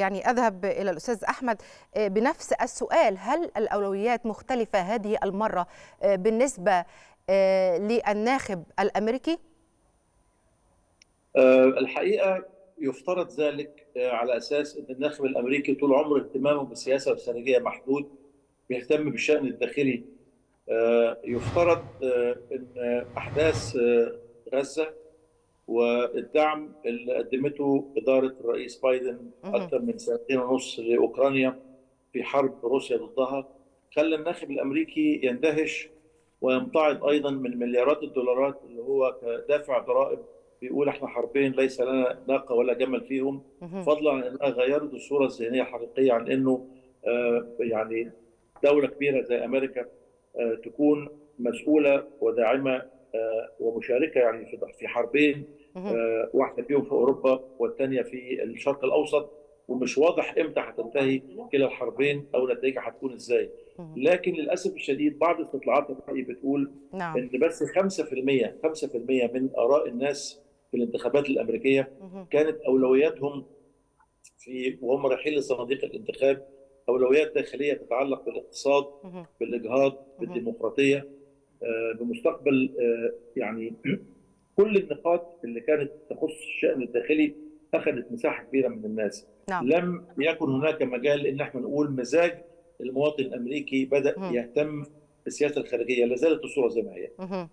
يعني أذهب إلى الأستاذ أحمد بنفس السؤال، هل الأولويات مختلفة هذه المرة بالنسبة للناخب الأمريكي؟ الحقيقة يفترض ذلك على أساس أن الناخب الأمريكي طول عمره اهتمامه بالسياسة الخارجية محدود، بيهتم بالشأن الداخلي. يفترض أن أحداث غزة والدعم اللي قدمته إدارة الرئيس بايدن أكثر من 2.5 سنين لأوكرانيا في حرب روسيا ضدها خلى الناخب الأمريكي يندهش ويمتعض أيضا من مليارات الدولارات اللي هو كدافع ضرائب بيقول احنا حربين ليس لنا ناقة ولا جمل فيهم، فضلا عن أنها غيرت الصورة الذهنية الحقيقية عن أنه يعني دولة كبيرة زي أمريكا تكون مسؤولة وداعمة ومشاركة يعني في حربين، واحدة فيهم في أوروبا والثانية في الشرق الأوسط، ومش واضح إمتى هتنتهي كلا الحربين أو نتائجها هتكون إزاي. لكن للأسف الشديد بعض استطلاعات الرأي بتقول إن بس 5% من آراء الناس في الانتخابات الأمريكية كانت أولوياتهم وهم رايحين لصناديق الانتخاب أولويات داخلية تتعلق بالاقتصاد، بالإجهاض، بالديمقراطية، بمستقبل يعني كل النقاط اللي كانت تخص الشأن الداخلي أخذت مساحة كبيرة من الناس. لم يكن هناك مجال إن احنا نقول مزاج المواطن الأمريكي بدأ يهتم بالسياسة الخارجية، لازالت الصورة زي ما هي.